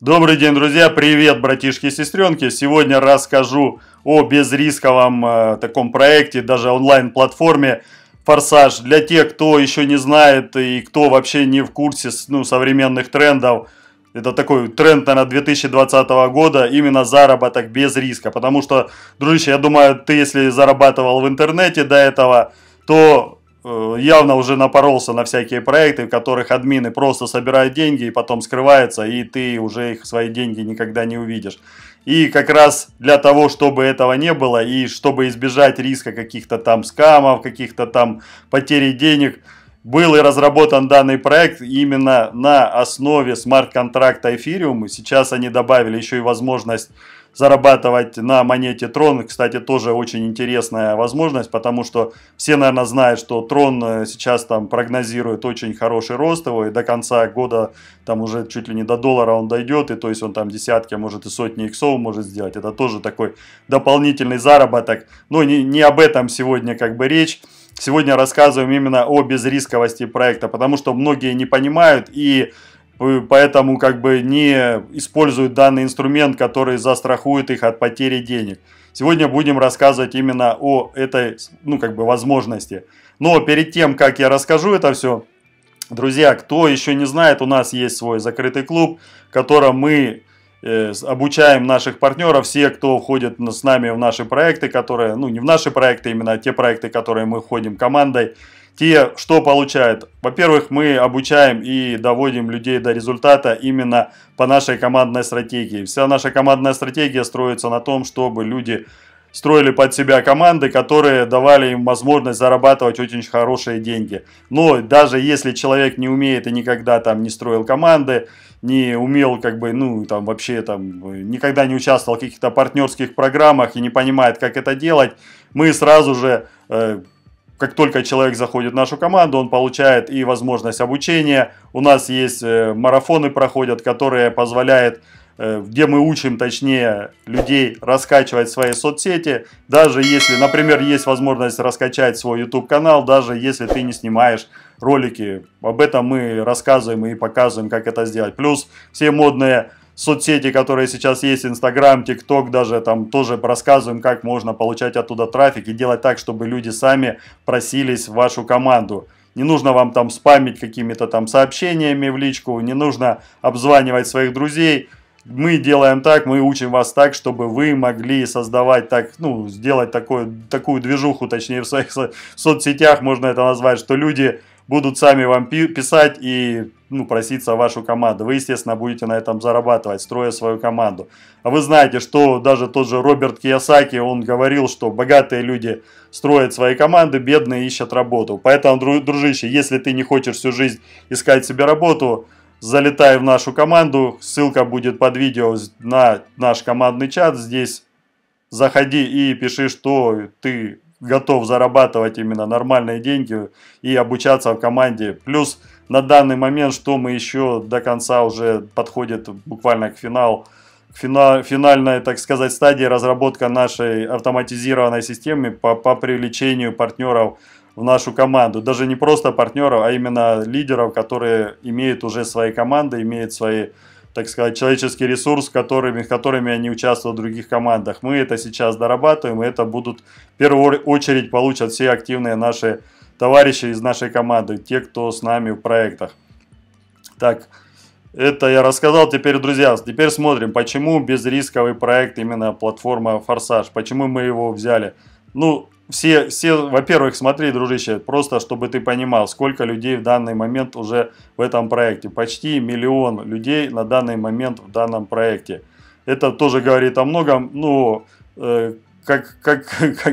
Добрый день, друзья! Привет, братишки и сестренки! Сегодня расскажу о безрисковом таком проекте, даже онлайн-платформе «Форсаж». Для тех, кто еще не знает и кто вообще не в курсе современных трендов, это такой тренд, наверное, 2020 года, именно заработок без риска. Потому что, дружище, я думаю, ты если зарабатывал в интернете до этого, то явно уже напоролся на всякие проекты, в которых админы просто собирают деньги и потом скрываются, и ты уже их свои деньги никогда не увидишь. И как раз для того, чтобы этого не было, и чтобы избежать риска каких-то там скамов, каких-то там потери денег, был и разработан данный проект именно на основе смарт-контракта Эфириум. Сейчас они добавили еще и возможность зарабатывать на монете Трон. Кстати, тоже очень интересная возможность, потому что все, наверное, знают, что Трон сейчас там прогнозирует очень хороший рост его, и до конца года там уже чуть ли не до доллара он дойдет, и то есть он там десятки, может и сотни иксов может сделать. Это тоже такой дополнительный заработок, но не об этом сегодня как бы речь. Сегодня рассказываем именно о безрисковости проекта, потому что многие не понимают и поэтому как бы не используют данный инструмент, который застрахует их от потери денег. Сегодня будем рассказывать именно о этой возможности. Но перед тем, как я расскажу это все, друзья, кто еще не знает, у нас есть свой закрытый клуб, в котором мы обучаем наших партнеров, все, кто входит с нами в наши проекты, которые, не в наши проекты, именно те проекты, в которые мы входим командой, те, что получают. Во-первых, мы обучаем и доводим людей до результата именно по нашей командной стратегии. Вся наша командная стратегия строится на том, чтобы люди строили под себя команды, которые давали им возможность зарабатывать очень хорошие деньги. Но даже если человек не умеет и никогда там не строил команды, не умел никогда не участвовал в каких-то партнерских программах и не понимает, как это делать, мы сразу же, как только человек заходит в нашу команду, он получает и возможность обучения. У нас есть марафоны проходят, которые позволяют, где мы учим, точнее, людей раскачивать свои соцсети. Даже если, например, есть возможность раскачать свой YouTube-канал, даже если ты не снимаешь ролики. Об этом мы рассказываем и показываем, как это сделать. Плюс все модные соцсети, которые сейчас есть, Instagram, TikTok, даже там тоже рассказываем, как можно получать оттуда трафик и делать так, чтобы люди сами просились в вашу команду. Не нужно вам там спамить какими-то там сообщениями в личку, не нужно обзванивать своих друзей. Мы делаем так, мы учим вас так, чтобы вы могли создавать так, сделать такую движуху, точнее, в своих соцсетях, можно это назвать, что люди будут сами вам писать и проситься в вашу команду. Вы, естественно, будете на этом зарабатывать, строя свою команду. А вы знаете, что даже тот же Роберт Кийосаки, он говорил, что богатые люди строят свои команды, бедные ищут работу. Поэтому, дружище, если ты не хочешь всю жизнь искать себе работу, залетай в нашу команду, ссылка будет под видео на наш командный чат. Здесь заходи и пиши, что ты готов зарабатывать именно нормальные деньги и обучаться в команде. Плюс на данный момент, что мы еще до конца уже подходит буквально к финалу. Финальная, так сказать, стадия разработка нашей автоматизированной системы по привлечению партнеров в нашу команду. Даже не просто партнеров, а именно лидеров, которые имеют уже свои команды, имеют свои, так сказать, человеческий ресурс, которыми они участвуют в других командах. Мы это сейчас дорабатываем, и это будут в первую очередь получат все активные наши товарищи из нашей команды, те, кто с нами в проектах. Так, это я рассказал. Теперь, друзья, теперь смотрим, почему безрисковый проект именно платформа «Форсаж», почему мы его взяли. Во-первых, смотри, дружище, просто чтобы ты понимал, сколько людей в данный момент уже в этом проекте. Почти миллион людей на данный момент в данном проекте. Это тоже говорит о многом, я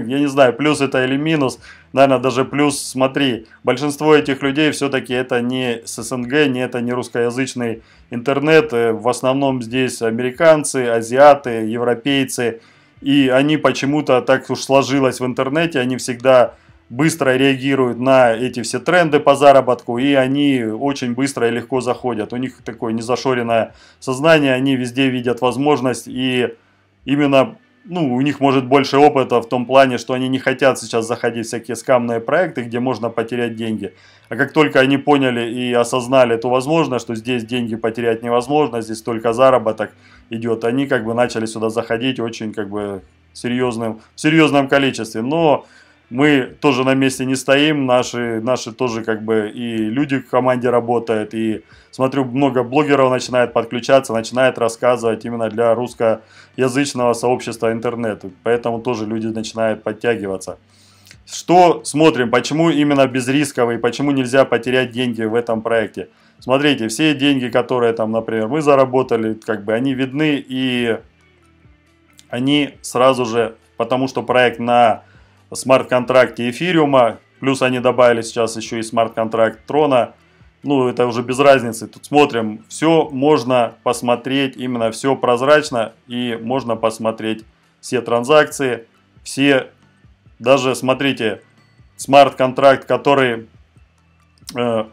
не знаю, плюс это или минус, наверное, даже плюс, смотри, большинство этих людей все-таки это не с СНГ, это не русскоязычный интернет, в основном здесь американцы, азиаты, европейцы. И они почему-то так уж сложилось в интернете, они всегда быстро реагируют на эти все тренды по заработку, и они очень быстро и легко заходят. У них такое незашоренное сознание, они везде видят возможность, и именно ну, у них может больше опыта в том плане, что они не хотят сейчас заходить в всякие скамные проекты, где можно потерять деньги. А как только они поняли и осознали эту возможность, что здесь деньги потерять невозможно, здесь только заработок идет, они как бы начали сюда заходить очень как бы в серьезном количестве. Но мы тоже на месте не стоим, наши тоже как бы и люди в команде работают, и смотрю, много блогеров начинает подключаться, начинает рассказывать именно для русскоязычного сообщества интернета, поэтому тоже люди начинают подтягиваться. Что смотрим, почему именно безрисковый, почему нельзя потерять деньги в этом проекте? Смотрите, все деньги, которые там, например, мы заработали, как бы они видны, и они сразу же, потому что проект на смарт-контракте Эфириума, плюс они добавили сейчас еще и смарт-контракт Трона, ну это уже без разницы, тут смотрим, все можно посмотреть, именно все прозрачно, и можно посмотреть все транзакции, все, даже смотрите, смарт-контракт, который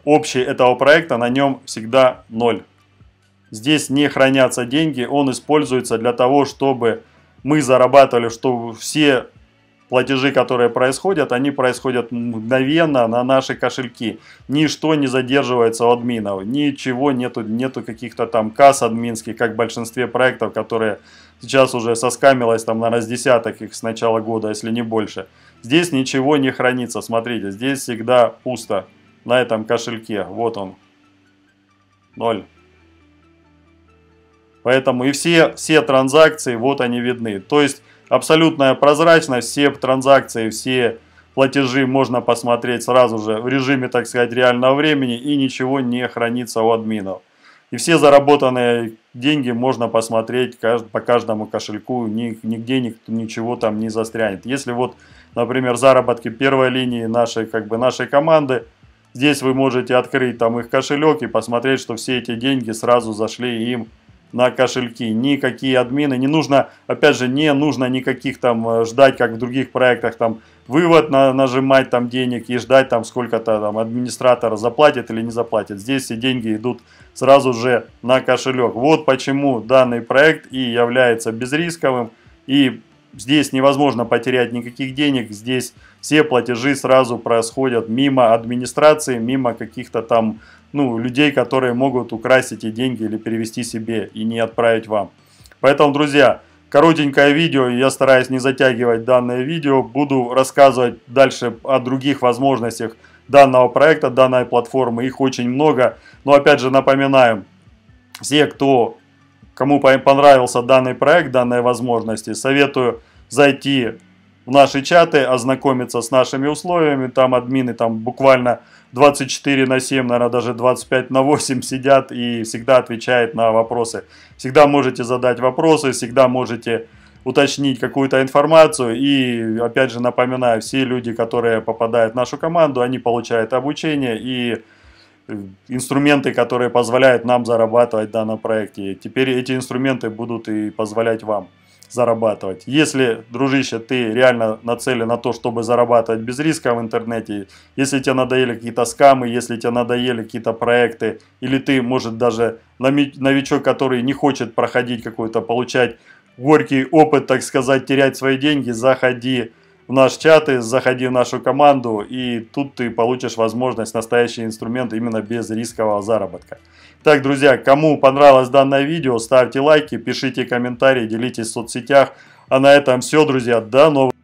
общий этого проекта, на нем всегда 0. Здесь не хранятся деньги, он используется для того, чтобы мы зарабатывали, чтобы все платежи, которые происходят, они происходят мгновенно на наши кошельки. Ничто не задерживается у админов, ничего нету каких-то там касс админских, как в большинстве проектов, которые сейчас уже соскамилось там, наверное, с десяток их с начала года, если не больше. Здесь ничего не хранится, смотрите, здесь всегда пусто на этом кошельке, вот он, 0. Поэтому и все транзакции, вот они видны. То есть абсолютная прозрачность, все транзакции, все платежи можно посмотреть сразу же в режиме, так сказать, реального времени, и ничего не хранится у админов. И все заработанные деньги можно посмотреть по каждому кошельку, нигде ничего там не застрянет. Если вот, например, заработки первой линии нашей, как бы нашей команды, здесь вы можете открыть там их кошелек и посмотреть, что все эти деньги сразу зашли им на кошельки, никакие админы, не нужно, опять же, не нужно никаких там ждать, как в других проектах, там вывод нажимать там денег и ждать там сколько-то там администратор заплатит или не заплатит. Здесь все деньги идут сразу же на кошелек. Вот почему данный проект и является безрисковым, и здесь невозможно потерять никаких денег, здесь все платежи сразу происходят мимо администрации, мимо каких-то там, ну, людей, которые могут украсть эти деньги или перевести себе и не отправить вам. Поэтому, друзья, коротенькое видео, я стараюсь не затягивать данное видео, буду рассказывать дальше о других возможностях данного проекта, данной платформы, их очень много. Но опять же напоминаем, все, кому понравился данный проект, данные возможности, советую зайти в наши чаты, ознакомиться с нашими условиями, там админы там буквально 24/7, наверное, даже 25/8 сидят и всегда отвечают на вопросы. Всегда можете задать вопросы, всегда можете уточнить какую-то информацию. И опять же напоминаю, все люди, которые попадают в нашу команду, они получают обучение и инструменты, которые позволяют нам зарабатывать в данном проекте. Теперь эти инструменты будут и позволять вам зарабатывать. Если, дружище, ты реально нацелен на то, чтобы зарабатывать без риска в интернете, если тебе надоели какие-то скамы, если тебе надоели какие-то проекты, или ты, может, даже новичок, который не хочет проходить какой-то, получать горький опыт, так сказать, терять свои деньги, заходи в наш чат, заходи в нашу команду, и тут ты получишь возможность, настоящий инструмент именно без рискового заработка. Так, друзья, кому понравилось данное видео, ставьте лайки, пишите комментарии, делитесь в соцсетях. А на этом все, друзья, до новых